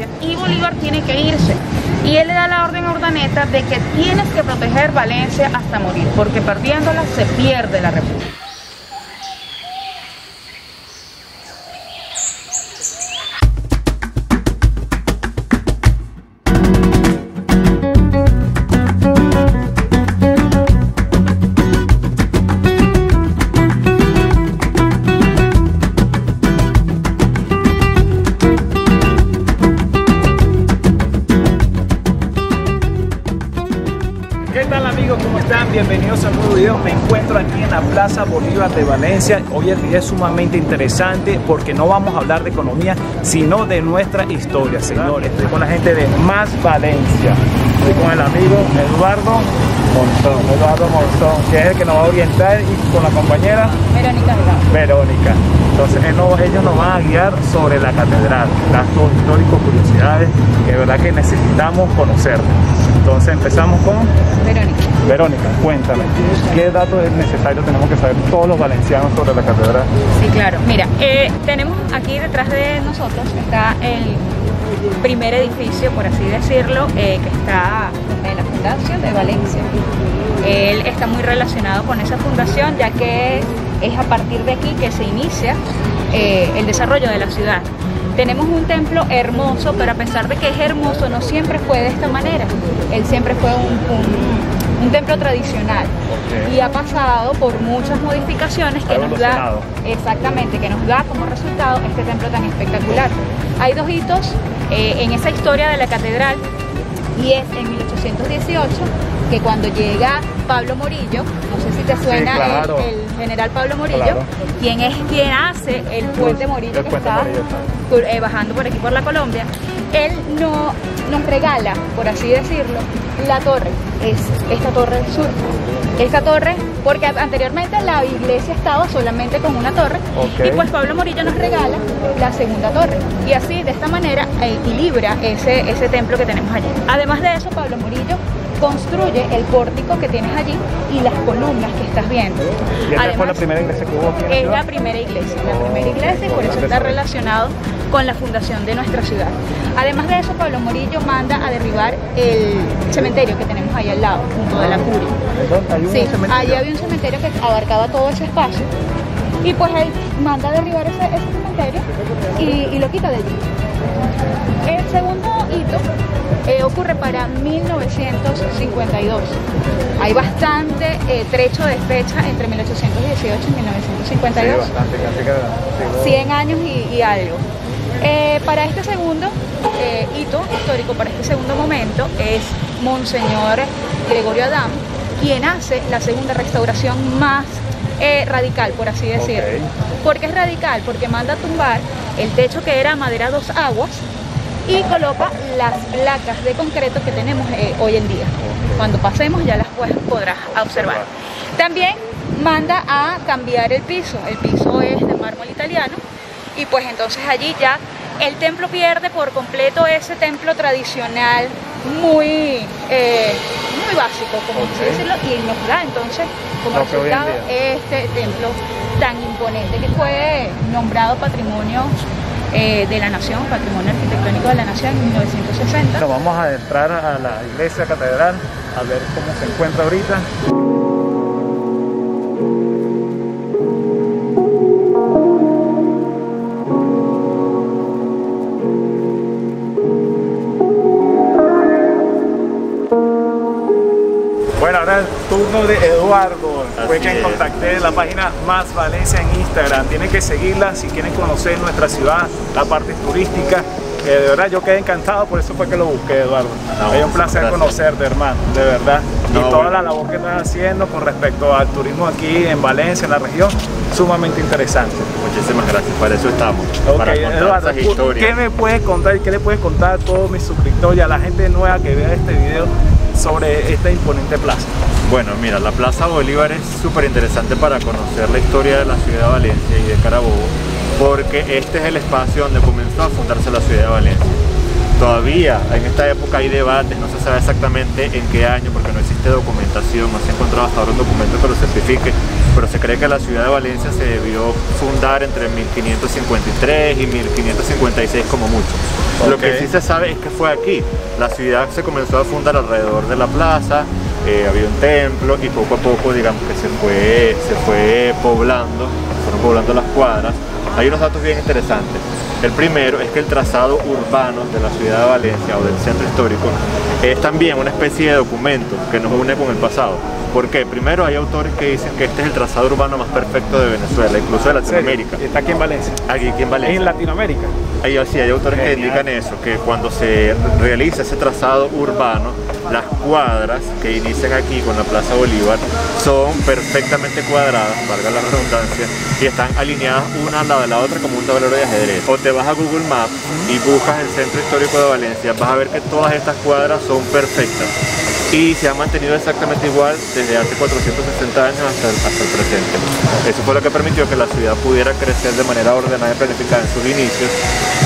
Valencia y Bolívar tiene que irse. Y él le da la orden a Urdaneta de que tienes que proteger Valencia hasta morir, porque perdiéndola se pierde la República. Me encuentro aquí en la Plaza Bolívar de Valencia. Hoy el día es sumamente interesante porque no vamos a hablar de economía, sino de nuestra historia, señores. Estoy con la gente de Más Valencia. Estoy con el amigo Eduardo Monzón. Eduardo Monzón, que es el que nos va a orientar, y con la compañera Verónica. Verónica. Entonces ellos nos van a guiar sobre la catedral, datos históricos, curiosidades que de verdad que necesitamos conocer. Entonces empezamos con Verónica. Verónica, cuéntame, ¿qué datos es necesario tenemos que saber todos los valencianos sobre la catedral? Sí, claro. Mira, tenemos aquí detrás de nosotros está el primer edificio, por así decirlo, que está en la fundación de Valencia. Él está muy relacionado con esa fundación, ya que es a partir de aquí que se inicia el desarrollo de la ciudad. Tenemos un templo hermoso, pero a pesar de que es hermoso, no siempre fue de esta manera. Él siempre fue un templo tradicional, okay, y ha pasado por muchas modificaciones que nos da, exactamente, que nos da como resultado este templo tan espectacular. Hay dos hitos en esa historia de la catedral, y es en 1818 que cuando llega Pablo Morillo, no sé si te suena, sí, claro, el general Pablo Morillo, claro, quien es quien hace el puente Morillo, el que puente está, Morillo, bajando por aquí por la Colombia. Él nos regala, por así decirlo, la torre, es esta torre del sur. Esta torre, porque anteriormente la iglesia estaba solamente con una torre, okay, y pues Pablo Morillo nos regala la segunda torre. Y así, de esta manera, equilibra ese templo que tenemos allí. Además de eso, Pablo Morillo construye el pórtico que tienes allí y las columnas que estás viendo. ¿Y esta fue la primera iglesia que hubo aquí en la ciudad? Es la primera iglesia, y por eso está relacionado con la fundación de nuestra ciudad. Además de eso, Pablo Morillo manda a derribar el cementerio que tenemos ahí al lado, junto de la curia. Sí, allí había un cementerio que abarcaba todo ese espacio, y pues él manda a derribar ese cementerio y lo quita de allí. El segundo hito ocurre para 1952. Hay bastante trecho de fecha entre 1818 y 1952. Sí, bastante, casi que 100 años y algo. Para este segundo hito histórico, para este segundo momento, es Monseñor Gregorio Adán quien hace la segunda restauración más radical, por así decirlo. Okay. ¿Por qué es radical? Porque manda a tumbar el techo que era madera dos aguas y coloca las placas de concreto que tenemos hoy en día. Cuando pasemos ya las podrás observar. También manda a cambiar el piso. El piso es de mármol italiano, y pues entonces allí ya el templo pierde por completo ese templo tradicional muy, muy básico, como okay, decirlo, y nos da entonces como resultado este templo tan imponente que fue nombrado Patrimonio de la Nación, Patrimonio Arquitectónico de la Nación, en 1960. Nos vamos a entrar a la iglesia catedral a ver cómo se encuentra ahorita. Turno de Eduardo, fue quien contacté de la página Más Valencia en Instagram. Tienen que seguirla si quieren conocer nuestra ciudad, la parte turística. De verdad yo quedé encantado, por eso fue que lo busqué, Eduardo. Es un placer conocerte, hermano, de verdad. Y toda la labor que estás haciendo con respecto al turismo aquí en Valencia, en la región, sumamente interesante. Muchísimas gracias, para eso estamos, okay, para contar Eduardo, esas historias. ¿Qué me puedes contar y qué le puedes contar a todos mis suscriptores y a la gente nueva que vea este video sobre esta imponente plaza? Bueno, mira, la Plaza Bolívar es súper interesante para conocer la historia de la ciudad de Valencia y de Carabobo, porque este es el espacio donde comenzó a fundarse la ciudad de Valencia. Todavía en esta época hay debates, no se sabe exactamente en qué año, porque no existe documentación, no se ha encontrado hasta ahora un documento que lo certifique, pero se cree que la ciudad de Valencia se debió fundar entre 1553 y 1556 como mucho. Okay. Lo que sí se sabe es que fue aquí. La ciudad se comenzó a fundar alrededor de la plaza, había un templo y poco a poco, digamos, que se fue poblando, fueron poblando las cuadras. Hay unos datos bien interesantes. El primero es que el trazado urbano de la ciudad de Valencia o del centro histórico es también una especie de documento que nos une con el pasado. ¿Por qué? Primero, hay autores que dicen que este es el trazado urbano más perfecto de Venezuela, incluso de Latinoamérica. ¿Está aquí en Valencia? Aquí en Valencia. ¿En Latinoamérica? Ahí sí, hay autores que indican eso, que cuando se realiza ese trazado urbano, las cuadras que inician aquí con la Plaza Bolívar son perfectamente cuadradas, valga la redundancia, y están alineadas una al lado de la otra como un tablero de ajedrez. O te vas a Google Maps y buscas el centro histórico de Valencia, vas a ver que todas estas cuadras son perfectas. Y se ha mantenido exactamente igual desde hace 460 años hasta el presente. Eso fue lo que permitió que la ciudad pudiera crecer de manera ordenada y planificada en sus inicios.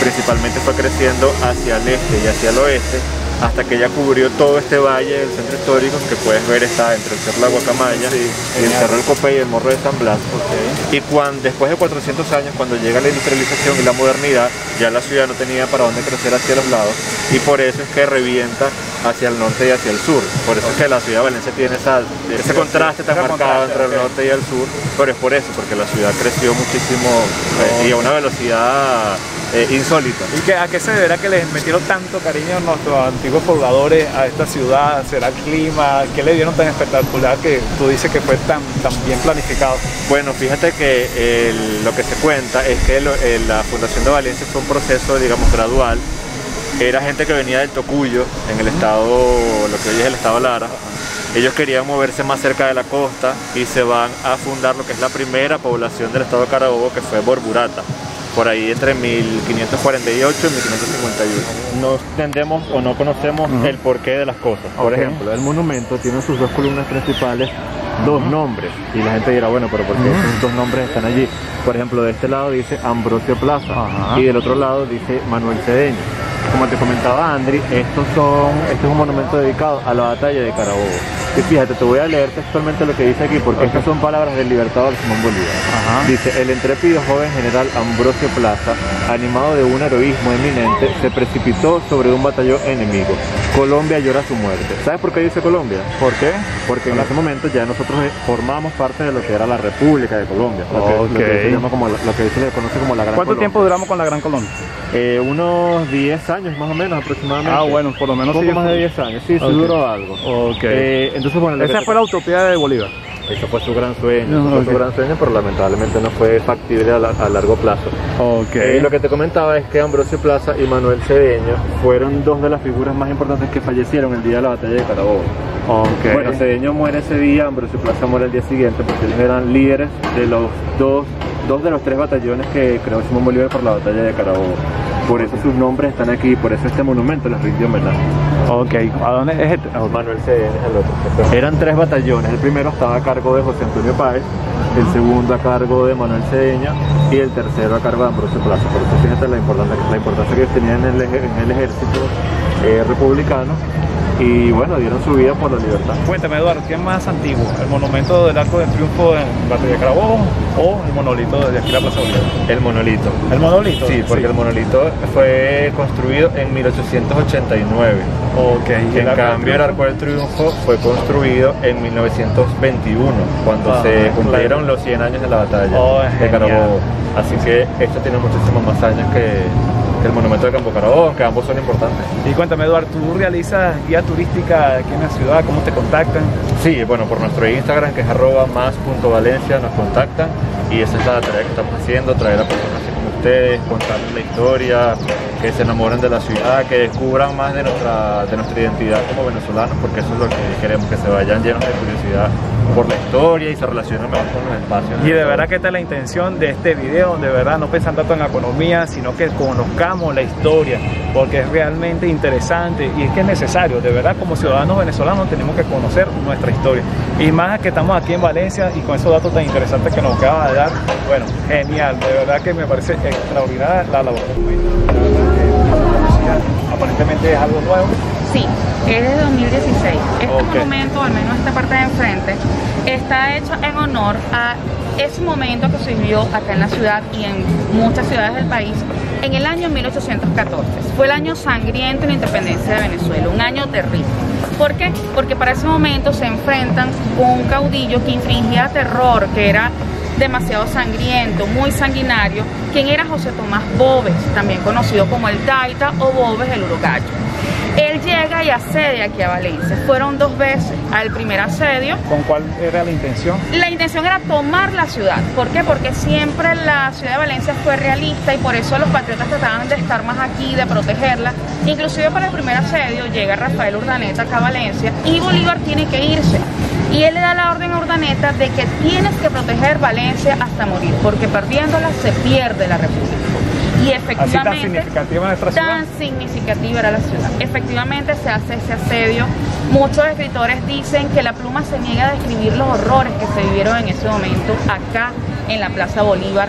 Principalmente fue creciendo hacia el este y hacia el oeste, hasta que ya cubrió todo este valle del centro histórico, que puedes ver está entre el Cerro de la Guacamaya, y el Cerro del Copey y el Morro de San Blas. Okay. Y después de 400 años, cuando llega la industrialización y la modernidad, ya la ciudad no tenía para dónde crecer hacia los lados, y por eso es que revienta hacia el norte y hacia el sur. Por eso es que la ciudad de Valencia tiene ese contraste tan marcado entre el norte y el sur, pero es por eso, porque la ciudad creció muchísimo y a una velocidad insólita. ¿Y a qué se deberá que les metieron tanto cariño a nuestros antiguos pobladores a esta ciudad? ¿Será el clima? ¿Qué le dieron tan espectacular que tú dices que fue tan bien planificado? Bueno, fíjate que lo que se cuenta es que la fundación de Valencia fue un proceso, digamos, gradual. Era gente que venía del Tocuyo, en el estado, lo que hoy es el estado Lara. Ellos querían moverse más cerca de la costa y se van a fundar lo que es la primera población del estado de Carabobo, que fue Borburata, por ahí entre 1548 y 1551. No entendemos o no conocemos el porqué de las cosas. Por ejemplo, el monumento tiene sus dos columnas principales, dos nombres, y la gente dirá, bueno, pero ¿por qué esos dos nombres están allí? Por ejemplo, de este lado dice Ambrosio Plaza y del otro lado dice Manuel Cedeño. Como te comentaba Andri, este es un monumento dedicado a la batalla de Carabobo. Y fíjate, te voy a leer textualmente lo que dice aquí, porque estas son palabras del libertador Simón Bolívar. Dice: el intrépido joven general Ambrosio Plaza, animado de un heroísmo eminente, se precipitó sobre un batallón enemigo. Colombia llora su muerte. ¿Sabes por qué dice Colombia? ¿Por qué? Porque en ese momento ya nosotros formamos parte de lo que era la República de Colombia. Lo que se conoce como la Gran Colombia. ¿Cuánto tiempo duramos con la Gran Colombia? Unos 10 años más o menos aproximadamente. Ah, bueno, por lo menos un poco más de 10 años, sí, se duró algo. Entonces, bueno, esa fue la utopía de Bolívar. Eso fue su gran sueño, pero lamentablemente no fue factible a largo plazo. Lo que te comentaba es que Ambrosio Plaza y Manuel Cedeño fueron dos de las figuras más importantes que fallecieron el día de la batalla de Carabobo. Bueno, Cedeño muere ese día, Ambrosio Plaza muere el día siguiente, porque ellos eran líderes de los dos de los tres batallones que creó Simón Bolívar por la batalla de Carabobo. Por eso sus nombres están aquí, por eso este monumento les rinde homenaje. ¿A dónde es este? Manuel Cedeño es el otro. Eran tres batallones, el primero estaba a cargo de José Antonio Páez, el segundo a cargo de Manuel Cedeño y el tercero a cargo de Ambrosio Plaza. Por eso fíjate la importancia que tenían en el ejército republicano. Y bueno, dieron su vida por la libertad. Cuéntame, Eduardo, ¿qué es más antiguo? ¿El monumento del Arco del Triunfo en Batalla de Carabobo o el monolito de aquí la Plaza Bolívar? El monolito. ¿El monolito? Sí, porque el monolito fue construido en 1889. En cambio, el Arco del Triunfo fue construido en 1921, cuando se cumplieron los 100 años de la batalla de Carabobo. Así que esto tiene muchísimos más años que el monumento de Campo Carabobo, que ambos son importantes. Y cuéntame, Eduardo, ¿tú realizas guía turística aquí en la ciudad? ¿Cómo te contactan? Sí, bueno, por nuestro Instagram, que es @más.valencia, nos contactan, y esa es la tarea que estamos haciendo, traer a personas así como ustedes, contarles la historia, que se enamoren de la ciudad, que descubran más de nuestra identidad como venezolanos, porque eso es lo que queremos, que se vayan llenos de curiosidad por la historia y se relacionan mejor con los espacios. Y de verdad que esta es la intención de este video, de verdad no pensar tanto en la economía, sino que conozcamos la historia, porque es realmente interesante y es que es necesario. De verdad, como ciudadanos venezolanos tenemos que conocer nuestra historia, y más que estamos aquí en Valencia y con esos datos tan interesantes que nos acaba de dar. Bueno, genial, de verdad que me parece extraordinaria la labor. Aparentemente es algo nuevo. Sí, es de 2016. Este monumento, al menos esta parte de enfrente, está hecho en honor a ese momento que se vivió acá en la ciudad y en muchas ciudades del país en el año 1814. Fue el año sangriento de la independencia de Venezuela, un año terrible. ¿Por qué? Porque para ese momento se enfrentan con un caudillo que infringía terror, que era demasiado sangriento, muy sanguinario, quien era José Tomás Boves, también conocido como el Taita o Boves el Uruguayo. Él llega y asedia aquí a Valencia. Fueron dos veces al primer asedio. ¿Con cuál era la intención? La intención era tomar la ciudad. ¿Por qué? Porque siempre la ciudad de Valencia fue realista y por eso los patriotas trataban de estar más aquí, de protegerla. Inclusive para el primer asedio llega Rafael Urdaneta acá a Valencia y Bolívar tiene que irse. Y él le da la orden a Urdaneta de que tienes que proteger Valencia hasta morir, porque perdiéndola se pierde la república. Y efectivamente, así tan significativa nuestra ciudad. Tan significativa era la ciudad. Efectivamente se hace ese asedio. Muchos escritores dicen que la pluma se niega a describir los horrores que se vivieron en ese momento acá en la Plaza Bolívar.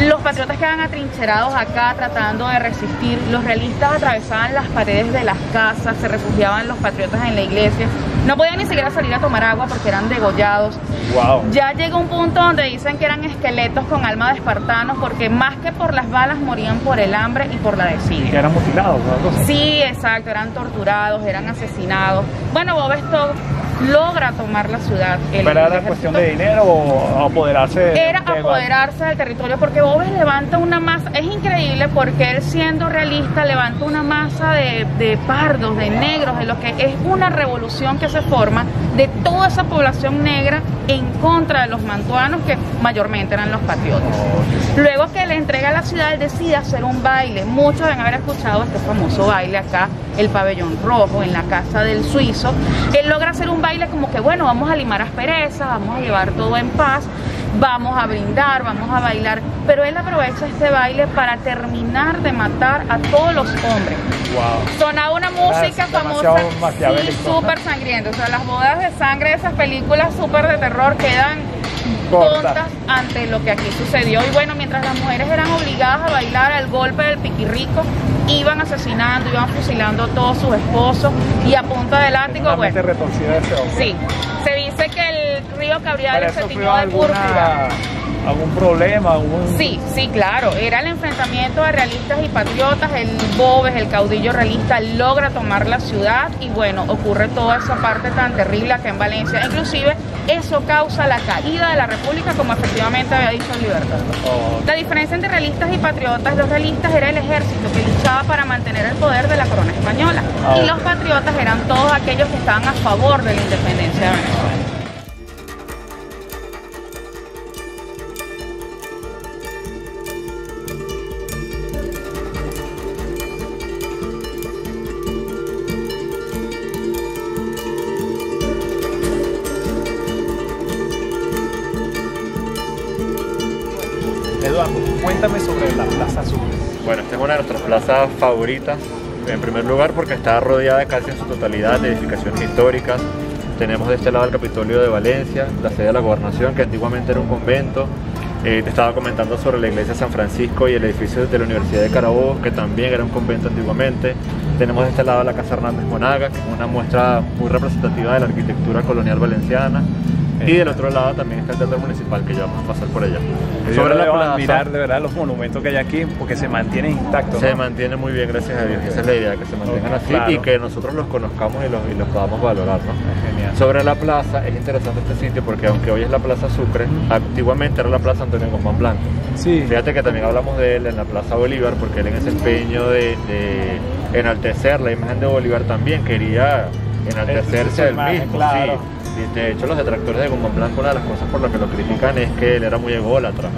Los patriotas quedan atrincherados acá tratando de resistir. Los realistas atravesaban las paredes de las casas, se refugiaban los patriotas en la iglesia. No podían ni siquiera salir a tomar agua porque eran degollados. Wow. Ya llega un punto donde dicen que eran esqueletos con alma de espartanos porque más que por las balas morían por el hambre y por la desidia. ¿Y eran mutilados o algo así? Sí, exacto, eran torturados, eran asesinados. Bueno, Boves logra tomar la ciudad. ¿Era la cuestión de dinero o apoderarse? Era apoderarse del territorio porque Boves levanta una masa, es increíble porque él siendo realista levanta una masa de pardos, de negros, de lo que es una revolución que se forma de toda esa población negra en contra de los mantuanos que mayormente eran los patriotas. Luego que le entrega la ciudad, él decide hacer un baile. Muchos deben haber escuchado este famoso baile acá, el Pabellón Rojo, en la Casa del Suizo. Él logra hacer un baile como que bueno, vamos a limar asperezas, vamos a llevar todo en paz, vamos a brindar, vamos a bailar, pero él aprovecha este baile para terminar de matar a todos los hombres. Wow. Sonaba una música famosa y súper sangrienta, o sea, las bodas de sangre de esas películas súper de terror quedan tontas ante lo que aquí sucedió. Y bueno, mientras las mujeres eran obligadas a bailar al golpe del piquirrico, iban asesinando, iban fusilando a todos sus esposos y a punta del látigo, bueno, retorcida ese hombre. Sí, se dice que el río Cabriales se tiñó de púrpura. ¿Algún problema? Sí, sí, claro. Era el enfrentamiento de realistas y patriotas. El Boves, el caudillo realista, logra tomar la ciudad y bueno, ocurre toda esa parte tan terrible acá en Valencia. Inclusive, eso causa la caída de la república, como efectivamente había dicho Libertad. La diferencia entre realistas y patriotas: los realistas era el ejército que luchaba para mantener el poder de la corona española. Y los patriotas eran todos aquellos que estaban a favor de la independencia de Venezuela. Cuéntame sobre la Plaza Azul. Bueno, esta es una de nuestras plazas favoritas, en primer lugar porque está rodeada casi en su totalidad de edificaciones históricas. Tenemos de este lado el Capitolio de Valencia, la sede de la gobernación, que antiguamente era un convento. Te estaba comentando sobre la Iglesia de San Francisco y el edificio de la Universidad de Carabobo, que también era un convento antiguamente. Tenemos de este lado la Casa Hernández Monaga, que es una muestra muy representativa de la arquitectura colonial valenciana. Y del otro lado también está el Teatro Municipal, que ya vamos a pasar por allá. Sobre la plaza, admirar de verdad los monumentos que hay aquí, porque se mantienen intactos. Se mantienen muy bien, gracias a Dios. Esa es la idea, que se mantengan así y que nosotros los conozcamos y los podamos valorar, ¿no? Genial. Sobre la plaza, es interesante este sitio porque aunque hoy es la Plaza Sucre, antiguamente era la Plaza Antonio Guzmán Blanco. Sí. Fíjate que también hablamos de él en la Plaza Bolívar, porque él en ese empeño de enaltecer la imagen de Bolívar también quería enaltecerse él mismo. Claro. Sí. De hecho, los detractores de Guzmán Blanco, una de las cosas por las que lo critican es que él era muy ególatra.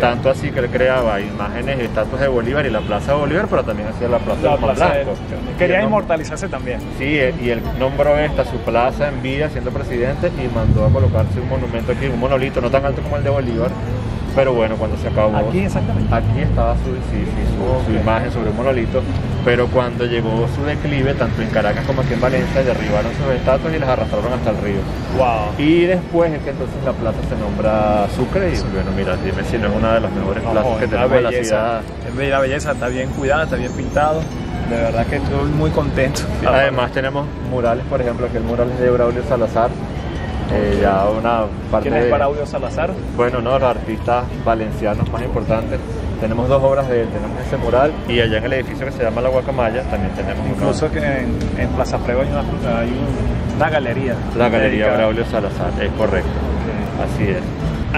Tanto así que él creaba imágenes y estatuas de Bolívar y la Plaza de Bolívar, pero también hacía la Plaza de Guzmán Blanco. Quería inmortalizarse también. Sí, y él nombró esta su plaza en vida siendo presidente y mandó a colocarse un monumento aquí, un monolito no tan alto como el de Bolívar. Pero bueno, cuando se acabó, aquí exactamente, aquí estaba su imagen sobre un monolito, pero cuando llegó su declive, tanto en Caracas como aquí en Valencia, derribaron sus estatuas y las arrastraron hasta el río. Wow. Y después es que entonces la plaza se nombra Sucre y bueno, mira, dime si no es una de las mejores plazas que tenemos en la ciudad. La belleza está bien cuidada, está bien pintado. de verdad que estoy muy contento. Además tenemos murales, por ejemplo, que el mural es de Braulio Salazar. Ya una parte. ¿Quién es Braulio Salazar? Bueno, no, los artistas valencianos más importantes. Tenemos dos obras de él, tenemos ese mural y allá en el edificio que se llama La Guacamaya también tenemos. Incluso que en Plaza Prego hay una galería. La Galería Braulio Salazar, es correcto. Okay. Así es.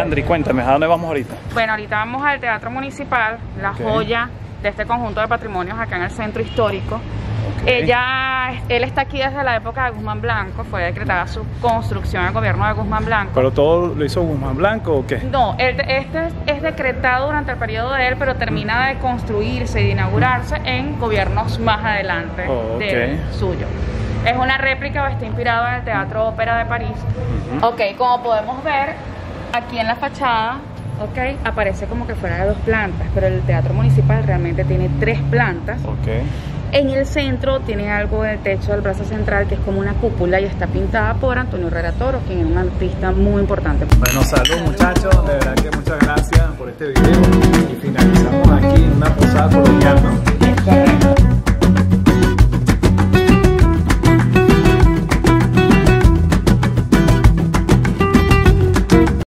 Andri, cuéntame, ¿a dónde vamos ahorita? Bueno, ahorita vamos al Teatro Municipal, la joya de este conjunto de patrimonios acá en el centro histórico. Él está aquí desde la época de Guzmán Blanco, fue decretada su construcción al gobierno de Guzmán Blanco. ¿Pero todo lo hizo Guzmán Blanco o qué? No, este es decretado durante el periodo de él, pero termina de construirse y de inaugurarse en gobiernos más adelante del suyo. Es una réplica o está inspirado en el Teatro Ópera de París. Ok, como podemos ver, aquí en la fachada aparece como que fuera de dos plantas, pero el Teatro Municipal realmente tiene tres plantas. En el centro tiene algo del techo del brazo central que es como una cúpula y está pintada por Antonio Herrera Toro, quien es un artista muy importante. Bueno, salud muchachos, de verdad que muchas gracias por este video y finalizamos aquí en una